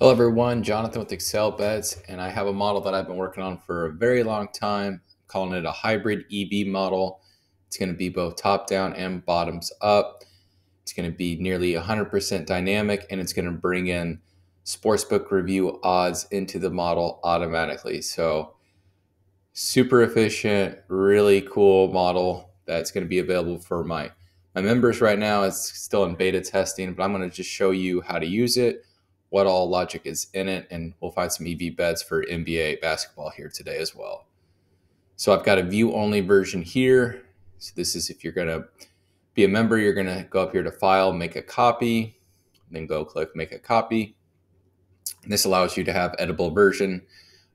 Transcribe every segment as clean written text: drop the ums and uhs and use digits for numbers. Hello everyone, Jonathan with Excel Bets, and I have a model that I've been working on for a very long time. I'm calling it a hybrid EV model. It's going to be both top down and bottoms up. It's going to be nearly 100% dynamic, and it's going to bring in sportsbook review odds into the model automatically. So super efficient, really cool model that's going to be available for my members right now. It's still in beta testing, but I'm going to just show you how to use it, what all logic is in it, and we'll find some EV bets for NBA basketball here today as well. So I've got a view only version here. So this is if you're gonna be a member, you're gonna go up here to file, make a copy, then go click make a copy. And this allows you to have editable version.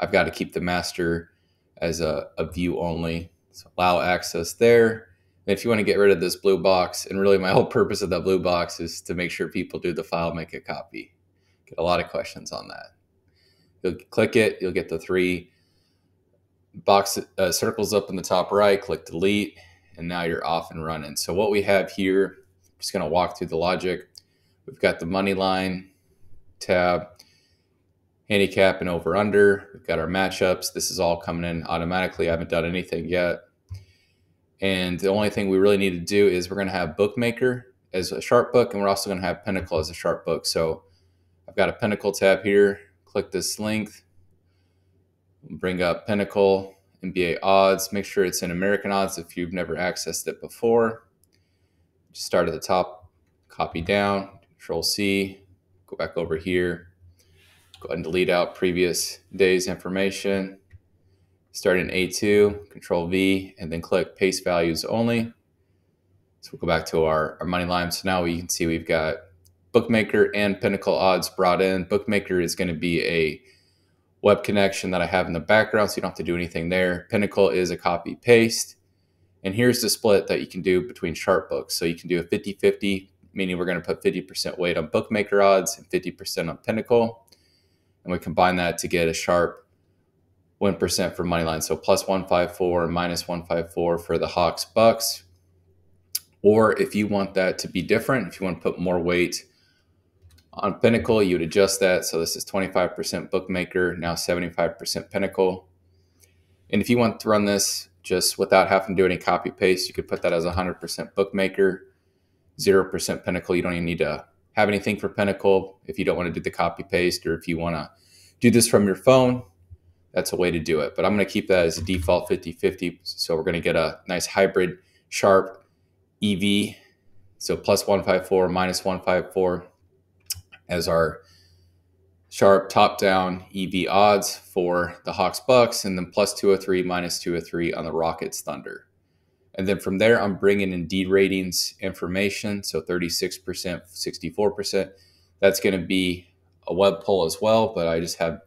I've got to keep the master as a view only, so allow access there. And if you wanna get rid of this blue box, and really my whole purpose of that blue box is to make sure people do the file, make a copy. Get a lot of questions on that. You'll click it, you'll get the three box circles up in the top right, click delete, and now you're off and running. So what we have here, I'm just gonna walk through the logic. We've got the money line tab, handicap and over under. We've got our matchups. This is all coming in automatically. I haven't done anything yet. And the only thing we really need to do is we're gonna have Bookmaker as a sharp book, and we're also gonna have Pinnacle as a sharp book. So I've got a Pinnacle tab here, click this link, bring up Pinnacle, NBA odds, make sure it's in American odds if you've never accessed it before. Just start at the top, copy down, control C, go back over here, go ahead and delete out previous day's information. Start in A2, control V, and then click paste values only. So we'll go back to our money line. So now we can see we've got Bookmaker and Pinnacle odds brought in. Bookmaker is going to be a web connection that I have in the background, so you don't have to do anything there. Pinnacle is a copy paste. And here's the split that you can do between sharp books. So you can do a 50-50, meaning we're going to put 50% weight on Bookmaker odds and 50% on Pinnacle. And we combine that to get a sharp 1% for Moneyline. So plus 154, minus 154 for the Hawks Bucks. Or if you want that to be different, if you want to put more weight on Pinnacle, you would adjust that. So this is 25% Bookmaker, now 75% Pinnacle. And if you want to run this just without having to do any copy paste, you could put that as 100% Bookmaker, 0% Pinnacle. You don't even need to have anything for Pinnacle if you don't want to do the copy paste, or if you want to do this from your phone, that's a way to do it. But I'm going to keep that as a default 50-50. So we're going to get a nice hybrid sharp EV. So plus 154, minus 154. As our sharp top-down EV odds for the Hawks Bucks, and then plus 203, minus 203 on the Rockets Thunder. And then from there, I'm bringing in DRatings information, so 36%, 64%. That's gonna be a web poll as well, but I just have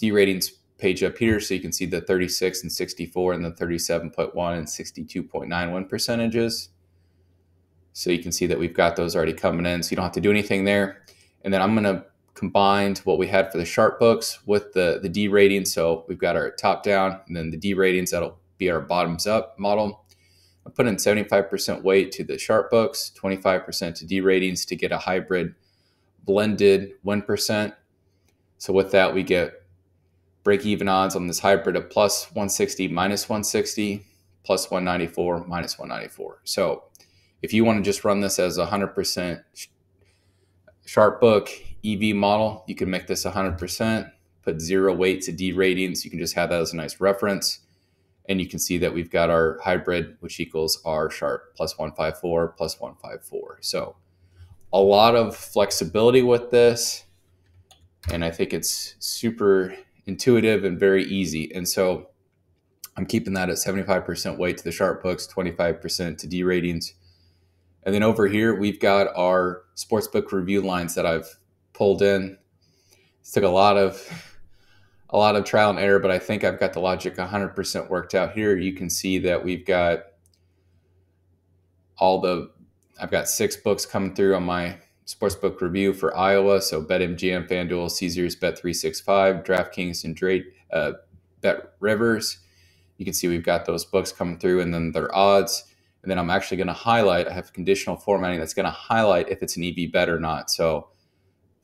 DRatings page up here so you can see the 36 and 64 and the 37.1 and 62.91 percentages. So you can see that we've got those already coming in, so you don't have to do anything there. And then I'm going to combine what we had for the sharp books with the D rating. So we've got our top down and then the D ratings. That'll be our bottoms up model. I put in 75% weight to the sharp books, 25% to D ratings to get a hybrid blended 1%. So with that, we get break even odds on this hybrid of plus 160, minus 160, plus 194, minus 194. So if you want to just run this as 100% sharp book EV model, you can make this 100%, put zero weight to D ratings. You can just have that as a nice reference. And you can see that we've got our hybrid, which equals our sharp plus 154, plus 154. So a lot of flexibility with this. And I think it's super intuitive and very easy. And so I'm keeping that at 75% weight to the sharp books, 25% to D ratings. And then over here, we've got our sportsbook review lines that I've pulled in. This took a lot of trial and error, but I think I've got the logic 100% worked out here. You can see that we've got I've got 6 books coming through on my sportsbook review for Iowa. So BetMGM, FanDuel, Caesars, Bet365, DraftKings, and BetRivers. You can see we've got those books coming through and then their odds. And then I'm actually going to highlight, I have conditional formatting that's going to highlight if it's an EV bet or not. So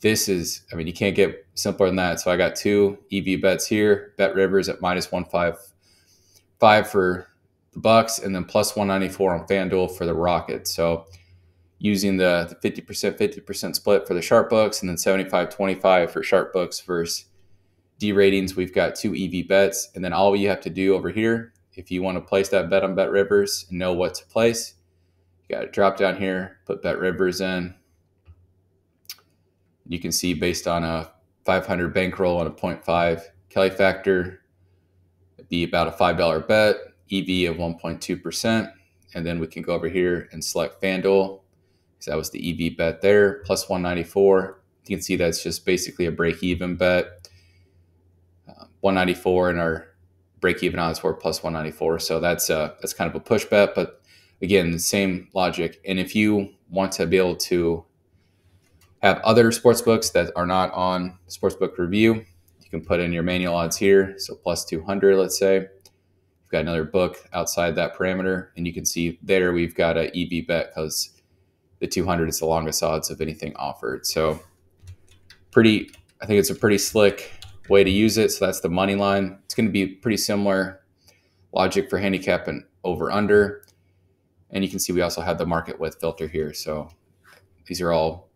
This is, I mean, you can't get simpler than that. So I got two EV bets here. BetRivers at -155 for the Bucks, and then +194 on FanDuel for the Rockets. So using the 50% split for the sharp books, and then 75-25 for sharp books versus DRatings. We've got two EV bets, and then all you have to do over here, if you want to place that bet on BetRivers and know what to place, you got to drop down here, put BetRivers in. You can see based on a 500 bankroll and a 0.5 Kelly factor, it'd be about a $5 bet, EV of 1.2%. And then we can go over here and select FanDuel, because that was the EV bet there, +194. You can see that's just basically a break-even bet, 194, and our break-even odds were +194. So that's kind of a push bet, but again, same logic. And if you want to be able to have other sportsbooks that are not on Sportsbook Review, you can put in your manual odds here. So +200, let's say. You've got another book outside that parameter, and you can see there we've got an EV bet because the 200 is the longest odds of anything offered. So pretty, I think it's a pretty slick way to use it. So that's the money line. It's going to be pretty similar logic for handicap and over under. And you can see we also have the market width filter here. So these are all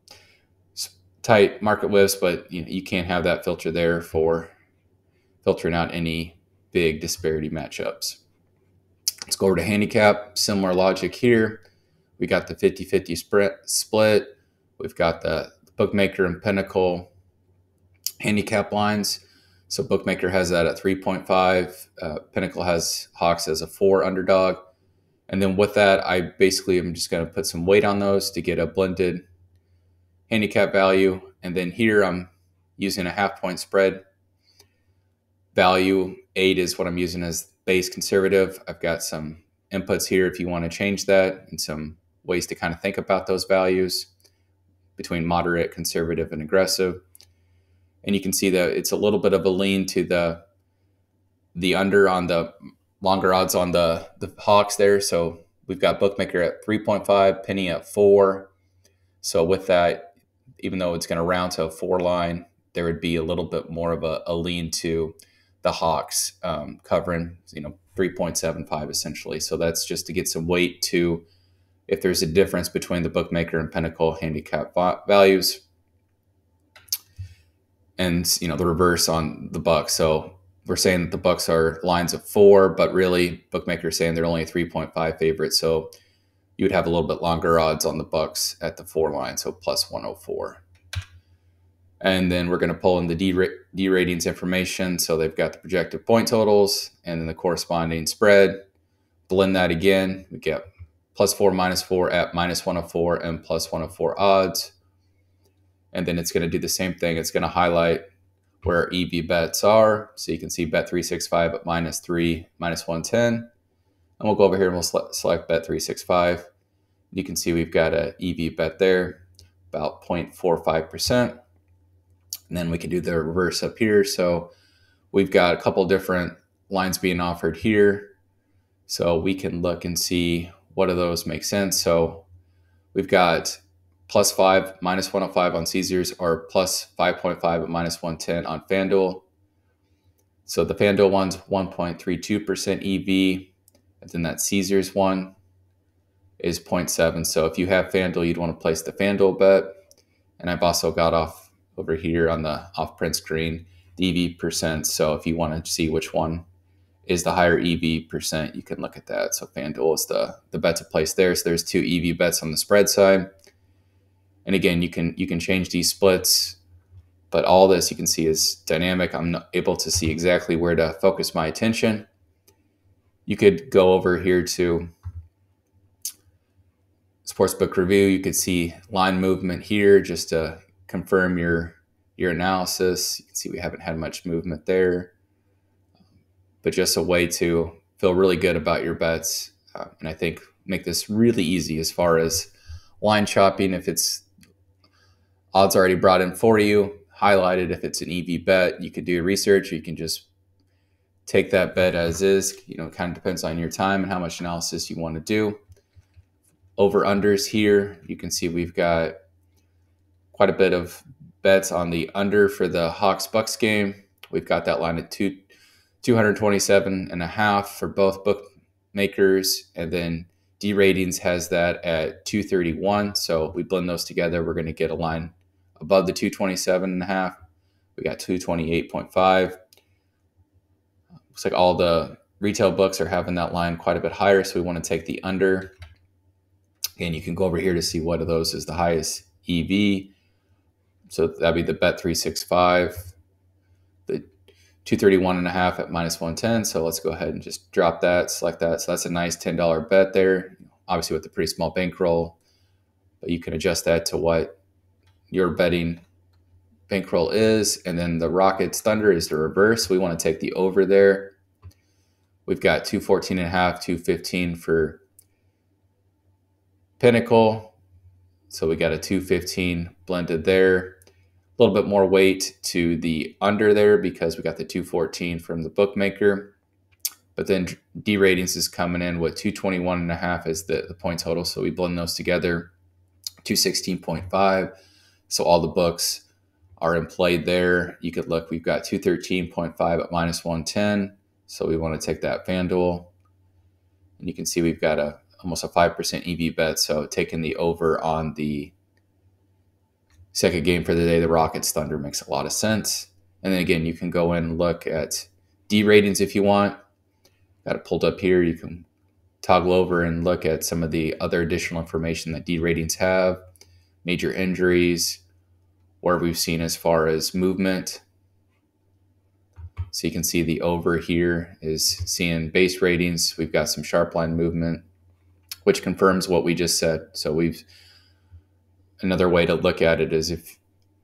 tight market widths, but you know, you can't have that filter there for filtering out any big disparity matchups. Let's go over to handicap. Similar logic here. We got the 50-50 split. We've got the Bookmaker and Pinnacle handicap lines. So Bookmaker has that at 3.5. Pinnacle has Hawks as a 4 underdog. And then with that, I basically am just going to put some weight on those to get a blended handicap value. And then here I'm using a half-point spread value. 8 is what I'm using as base conservative. I've got some inputs here if you want to change that, and some ways to kind of think about those values between moderate, conservative, and aggressive. And you can see that it's a little bit of a lean to the under on the longer odds on the Hawks there. So we've got Bookmaker at 3.5, Penny at 4. So with that, even though it's going to round to a 4 line, there would be a little bit more of a lean to the Hawks covering, you know, 3.75 essentially. So that's just to get some weight to if there's a difference between the Bookmaker and Pinnacle handicap values, and you know, the reverse on the Bucks. So we're saying that the Bucks are lines of 4, but really Bookmaker is saying they're only a 3.5 favorite. So you would have a little bit longer odds on the Bucks at the 4 line, so +104. And then we're going to pull in the DRatings information. So they've got the projected point totals and then the corresponding spread. Blend that again. We get +4, -4 at -104 and +104 odds. And then it's going to do the same thing. It's going to highlight where EV bets are. So you can see Bet365 at -3, -110. And we'll go over here and we'll select Bet365. You can see we've got an EV bet there, about 0.45%. And then we can do the reverse up here. So we've got a couple different lines being offered here. So we can look and see what of those make sense. So we've got +5, -105 on Caesars, or +5.5 at -110 on FanDuel. So the FanDuel one's 1.32% EV. And then that Caesars one is 0.7. So if you have FanDuel, you'd want to place the FanDuel bet. And I've also got off over here on the off print screen, the EV percent. So if you want to see which one is the higher EV percent, you can look at that. So FanDuel is the bet to place there. So there's two EV bets on the spread side. And again, you can change these splits, but all this you can see is dynamic. I'm not able to see exactly where to focus my attention. You could go over here to Sportsbook Review. You could see line movement here just to confirm your analysis. You can see we haven't had much movement there, but just a way to feel really good about your bets. And I think make this really easy as far as line shopping. If it's odds already brought in for you, highlighted, if it's an EV bet, you could do research. You can just take that bet as is. You know, it kind of depends on your time and how much analysis you want to do. Over-unders here, you can see we've got quite a bit of bets on the under for the Hawks-Bucks game. We've got that line at 227.5 for both bookmakers, and then DRatings has that at 231. So we blend those together, we're going to get a line above the 227.5. We got 228.5. Looks like all the retail books are having that line quite a bit higher, so we want to take the under. Again, you can go over here to see what of those is the highest EV. So that'd be the Bet365, the 231.5 at -110. So let's go ahead and just drop that, select that. So that's a nice $10 bet there, obviously with a pretty small bankroll, but you can adjust that to what your betting bankroll is. And then the Rockets Thunder is the reverse. We want to take the over there. We've got 214.5, 215 for Pinnacle. So we got a 215 blended there. A little bit more weight to the under there because we got the 214 from the bookmaker. But then DRatings is coming in with 221.5 as the point total. So we blend those together, 216.5. So all the books are in play there. You could look, we've got 213.5 at -110. So we want to take that FanDuel. And you can see we've got a almost a 5% EV bet. So taking the over on the second game for the day, the Rockets Thunder, makes a lot of sense. And then again, you can go in and look at DRatings if you want. Got it pulled up here. You can toggle over and look at some of the other additional information that DRatings have, major injuries, where we've seen as far as movement. So you can see the over here is seeing base ratings. We've got some sharp line movement, which confirms what we just said. So we've, another way to look at it is if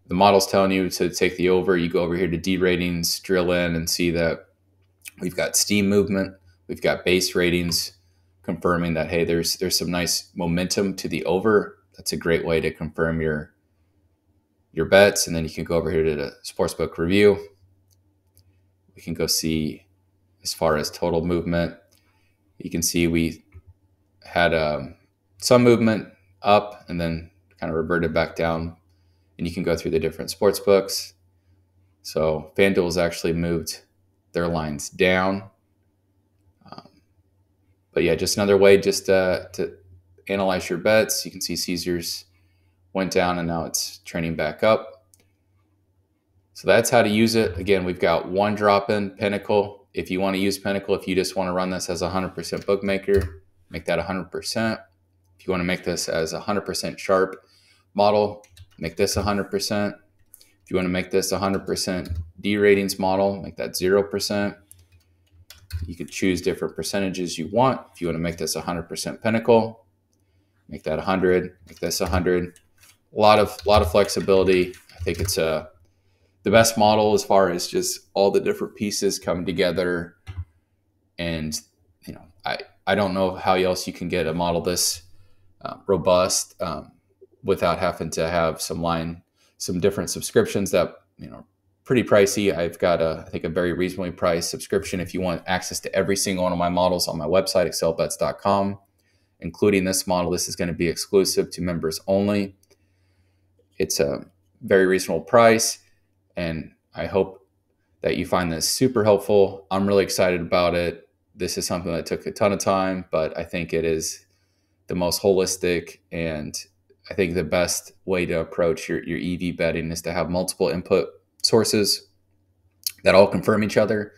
the model's telling you to take the over, you go over here to DRatings, drill in and see that we've got steam movement, we've got base ratings confirming that, hey, there's some nice momentum to the over. That's a great way to confirm your bets. And then you can go over here to the sportsbook review. We can go see as far as total movement. You can see we had some movement up and then kind of reverted back down, and you can go through the different sports books. So FanDuel's actually moved their lines down. But yeah, just another way just to analyze your bets. You can see Caesars went down and now it's trending back up. So that's how to use it. Again, we've got one drop in Pinnacle. If you want to use Pinnacle, if you just want to run this as 100% bookmaker, make that 100%. If you want to make this as 100% sharp model, make this 100%. If you want to make this 100% DRatings model, make that 0%. You could choose different percentages you want. If you want to make this 100% Pinnacle, make that 100, make this 100. A lot of flexibility. I think it's the best model as far as just all the different pieces coming together. And you know, I don't know how else you can get a model this robust without having to have some different subscriptions that, you know, pretty pricey. I've got I think a very reasonably priced subscription. If you want access to every single one of my models on my website, excelbets.com, including this model, this is going to be exclusive to members only. It's a very reasonable price, and I hope that you find this super helpful. I'm really excited about it. This is something that took a ton of time, but I think it is the most holistic, and I think the best way to approach your EV betting is to have multiple input sources that all confirm each other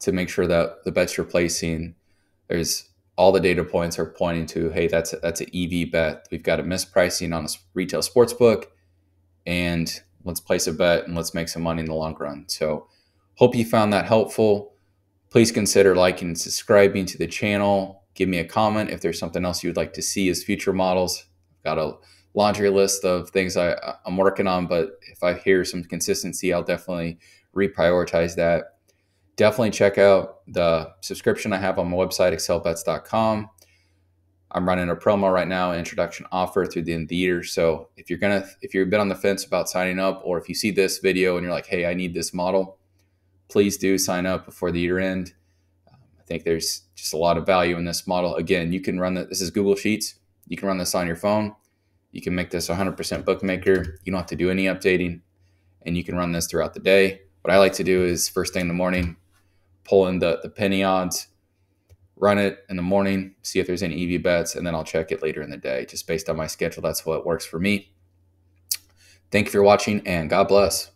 to make sure that the bets you're placing, there's all the data points are pointing to, hey, that's an EV bet. We've got a mispricing on a retail sports book, and let's place a bet and let's make some money in the long run. So hope you found that helpful. Please consider liking and subscribing to the channel. Give me a comment if there's something else you would like to see as future models. I've got a laundry list of things I'm working on, but if I hear some consistency, I'll definitely reprioritize that. Definitely check out the subscription I have on my website, excelbets.com. I'm running a promo right now, an introduction offer through the end of the year. So if you're a bit on the fence about signing up, or if you see this video and you're like, hey, I need this model, please do sign up before the year end. I think there's just a lot of value in this model. Again, you can run this is Google Sheets. You can run this on your phone. You can make this 100% bookmaker. You don't have to do any updating. and you can run this throughout the day. What I like to do is first thing in the morning, pull in the penny odds, run it in the morning, see if there's any EV bets, and then I'll check it later in the day. Just based on my schedule, that's what works for me. Thank you for watching, and God bless.